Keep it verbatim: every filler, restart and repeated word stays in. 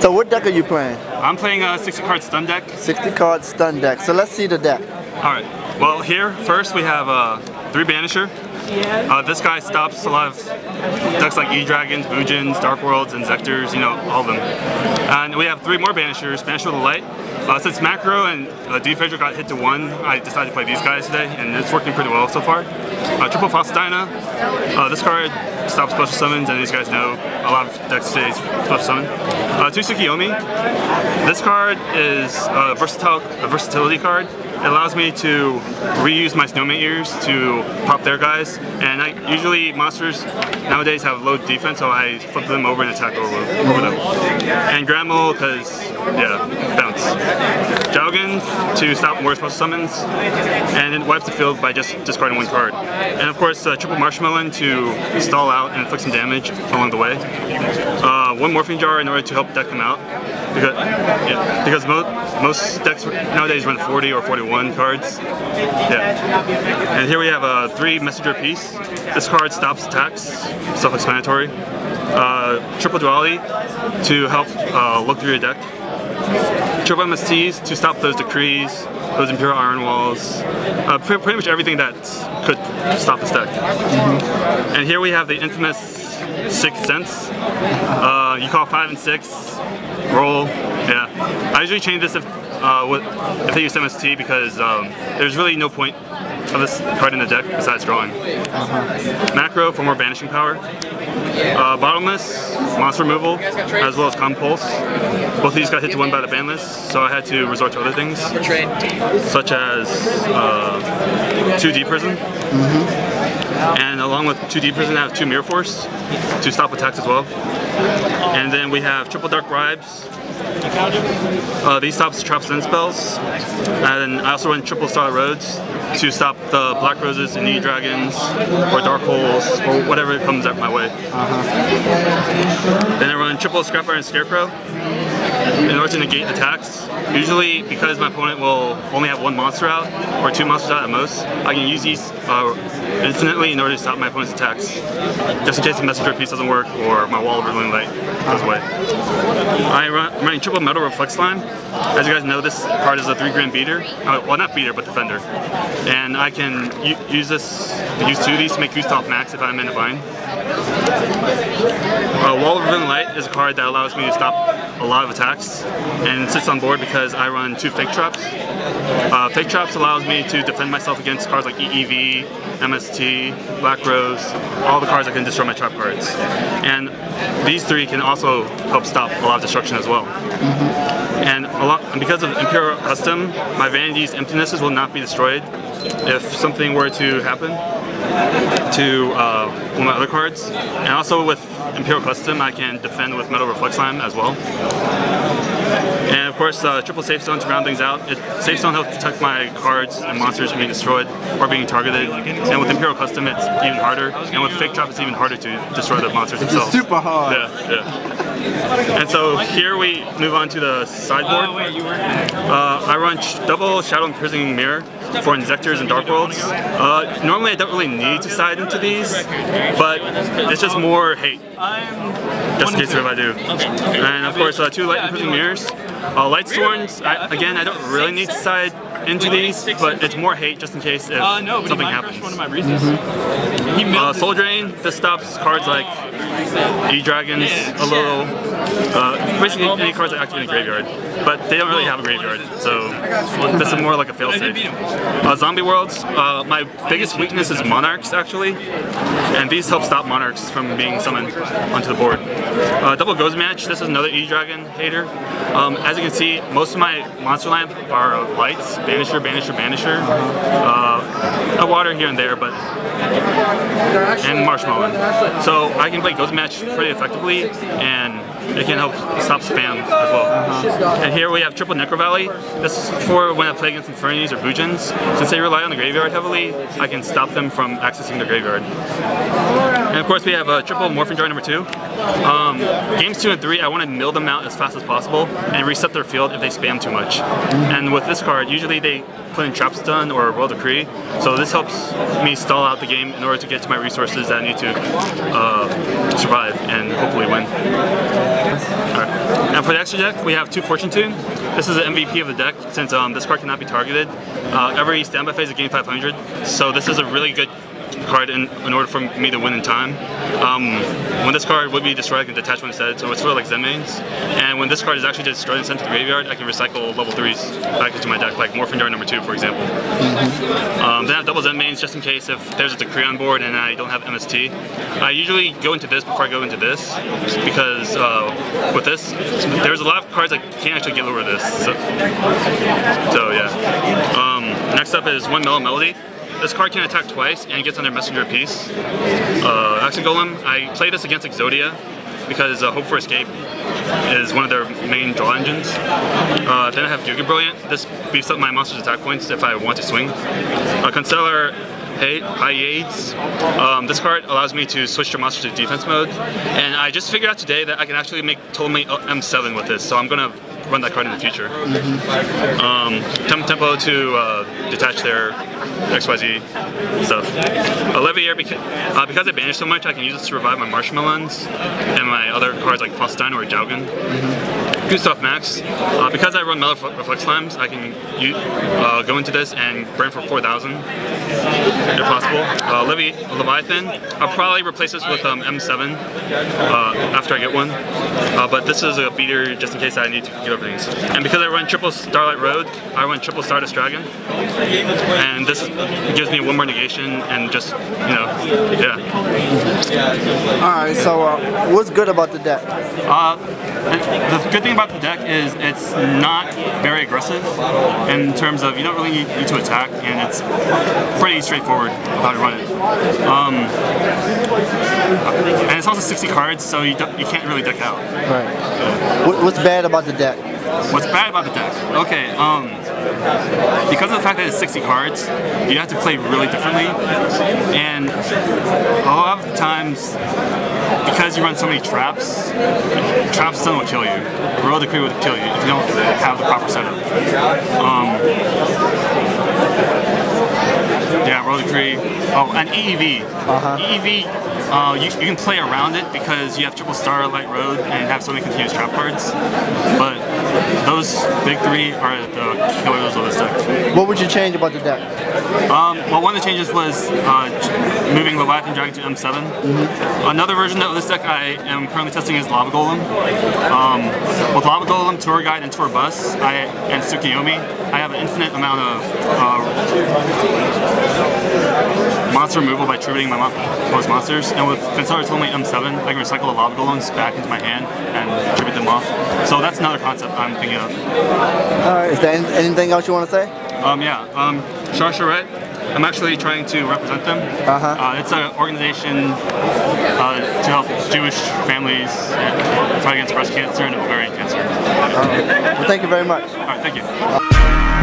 So what deck are you playing? I'm playing a sixty card stun deck. sixty card stun deck. So let's see the deck. Alright. Well, here first we have uh, three Banisher. Uh, this guy stops a lot of decks like E-Dragons, Bujins, Dark Worlds, and Zectors, you know, all of them. And we have three more Banishers, Banisher of the Light. Uh, since Macro and uh, Deepfissure got hit to one, I decided to play these guys today, and it's working pretty well so far. Uh, triple Fossil Dyna. Uh, this card stops special summons, and these guys know a lot of decks today special summon. Uh, two Tsukiyomi. This card is a, versatile, a versatility card. It allows me to reuse my snowman ears to pop their guys, and I, usually monsters nowadays have low defense, so I flip them over and attack over, over them. And Grammal, because, yeah, bounce. Jaugen to stop more special summons, and it wipes the field by just discarding one card. And of course, uh, triple Marshmallow to stall out and inflict some damage along the way. Uh, one Morphing Jar in order to help deck them out, because, yeah, because mo most decks nowadays run forty or forty-one cards. Yeah. And here we have a uh, three messenger piece. This card stops attacks, self-explanatory. Uh, triple Duality to help uh, look through your deck. Triple M S Ts to stop those decrees, those Imperial Iron Walls, uh, pre pretty much everything that could stop this deck. Mm-hmm. And here we have the infamous Sixth Sense. Uh, you call five and six, roll. Yeah. I usually change this if Uh, with, if they use M S T, because um, there's really no point of this card in the deck besides drawing. Uh-huh. Macro for more banishing power. Uh, Bottomless, monster removal, as well as Compulse. Both of these got hit to one by the ban list, so I had to resort to other things, such as uh, two D Prison. Mm-hmm. And along with two D Prison, I have two Mirror Force to stop attacks as well. And then we have triple Dark Bribes. Uh, these stops traps and spells, and I also run triple Star Roads to stop the Black Roses and E-Dragons or Dark Holes or whatever comes out my way. Uh-huh. Then I run triple Scrapfire and Scarecrow in order to negate attacks. Usually, because my opponent will only have one monster out or two monsters out at most, I can use these uh, infinitely in order to stop my opponent's attacks, just in case the messenger piece doesn't work or my Wall of Revealing Light goes away. I run, I'm running triple Metal Reflect Slime. As you guys know, this card is a three grand beater. Uh, well, not beater, but defender. And I can use this, use two of these to make Gustav Max if I'm in a bind. Uh, Wall of Revealing Light is a card that allows me to stop a lot of attacks, and it sits on board because I run two Fake Traps. Uh, Fake Traps allows me to defend myself against cards like E E V, M S T, Black Rose, all the cards that can destroy my trap cards. And these three can also help stop a lot of destruction as well. Mm-hmm. And a lot, and because of Imperial Custom, my Vanity's Emptinesses will not be destroyed if something were to happen to uh, one of my other cards. And also with Imperial Custom, I can defend with Metal Reflect Slime as well. And of course, uh, triple Safe Stone to round things out. It, Safe Stone helps protect my cards and monsters from being destroyed or being targeted. And with Imperial Custom, it's even harder. And with Fake Trap, it's even harder to destroy the monsters themselves. It's super hard. Yeah, yeah. And so here we move on to the sideboard. Uh, I run sh double Shadow Imprisoning Mirror for Zectors and Dark Worlds. Uh, normally, I don't really need to side into these, but it's just more hate. Just in case if I do. And of course, uh, two Light Imprisoning Mirrors. Uh, Light Sworns, I, again, I don't really need to side into these, but it's more hate just in case if uh, no, something happens. One of my reasons. Mm-hmm. uh, Soul Drain, this stops cards like E-Dragons yeah. a little, uh, basically any cards that activate in a graveyard, but they don't really have a graveyard, so this is more like a failsafe. Uh, Zombie Worlds, uh, my biggest weakness is Monarchs actually, and these help stop Monarchs from being summoned onto the board. Uh, double Ghost Match, this is another E-Dragon hater. Um, as you can see, most of my monster line are Lights, Banisher, Banisher, Banisher, uh, a water here and there, but and Marshmallow. So I can play Ghost Match pretty effectively, and it can help stop spam as well. And here we have triple Necro Valley. This is for when I play against Infernies or Bujins. Since they rely on the graveyard heavily, I can stop them from accessing the graveyard. And of course we have a triple Morphing Jar number two. Um, games two and three, I want to mill them out as fast as possible and reset their field if they spam too much. And with this card, usually they put in Trap Stun or Royal Decree, so this helps me stall out the game in order to get to my resources that I need to uh, survive and hopefully win. Alright. And for the extra deck, we have two Fortune Tune. This is the M V P of the deck since um, this card cannot be targeted. Uh, every standby phase is gain five hundred, so this is a really good card in, in order for me to win in time. Um, when this card would be destroyed, I can detach one instead, so it's sort of like Zen Mains. And when this card is actually destroyed and sent to the graveyard, I can recycle level threes back into my deck, like Morphing Jar number two, for example. Mm-hmm. um, then I have double Zen Mains just in case if there's a decree on board and I don't have M S T. I usually go into this before I go into this, because uh, with this, there's a lot of cards I can't actually get over this. So, so yeah. Um, next up is one Mellow Melody. This card can attack twice and it gets under Messenger Piece. Uh, Axe Golem, I play this against Exodia because uh, Hope for Escape is one of their main draw engines. Uh, then I have Guga Brilliant. This beefs up my monster's attack points if I want to swing. Uh, Constellar Hyades. Um, this card allows me to switch your monster to defense mode. And I just figured out today that I can actually make totally M seven with this, so I'm going to run that card in the future. Mm-hmm. um, tem tempo to uh, detach their X Y Z stuff. Uh, Levy Air, beca uh, because I banish so much, I can use this to revive my Marshmallows and my other cards like Fossil Dyna or Jaugen. Mm-hmm. Gustav Max, uh, because I run Metal Reflect Slimes, I can uh, go into this and burn for four thousand if possible. Uh, Levy Leviathan, I'll probably replace this with um, M seven uh, after I get one, uh, but this is a beater just in case I need to get over things. And because I run triple Starlight Road, I run triple Stardust Dragon, and this gives me one more negation and just, you know, yeah. Alright, so uh, what's good about the deck? Uh, it, the good thing about the deck is it's not very aggressive in terms of you don't really need, need to attack, and it's pretty straightforward how to run it. Um, and it's also sixty cards, so you, you can't really deck out. Right. So. What, what's bad about the deck? What's bad about the deck? Okay, um, because of the fact that it's sixty cards, you have to play really differently, and a lot of times, because you run so many traps, traps still don't kill you. Royal Decree would kill you if you don't have the proper setup. Um, Yeah, Royal Decree. Oh, and E E V. Uh-huh. E E V, uh, you, you can play around it because you have triple Starlight Road and have so many continuous trap cards. But those big three are the killers of this deck. What would you change about the deck? Um, well, one of the changes was uh, moving Leviathan Dragon to M seven. Mm-hmm. Another version of this deck I am currently testing is Lava Golem. Um, with Lava Golem, Tour Guide, and Tour Bus, I, and Tsukiyomi, I have an infinite amount of uh, monster removal by tributing my most monsters, and with Constellar Totally M seven, I can recycle the Lava Golems back into my hand and tribute them off. So that's another concept I'm thinking of. Alright, is there anything else you want to say? Um, yeah, um, Char Charette, I'm actually trying to represent them. Uh-huh. Uh, it's an organization uh, to help Jewish families fight against breast cancer and ovarian cancer. All right. Well, thank you very much. Alright, thank you. Uh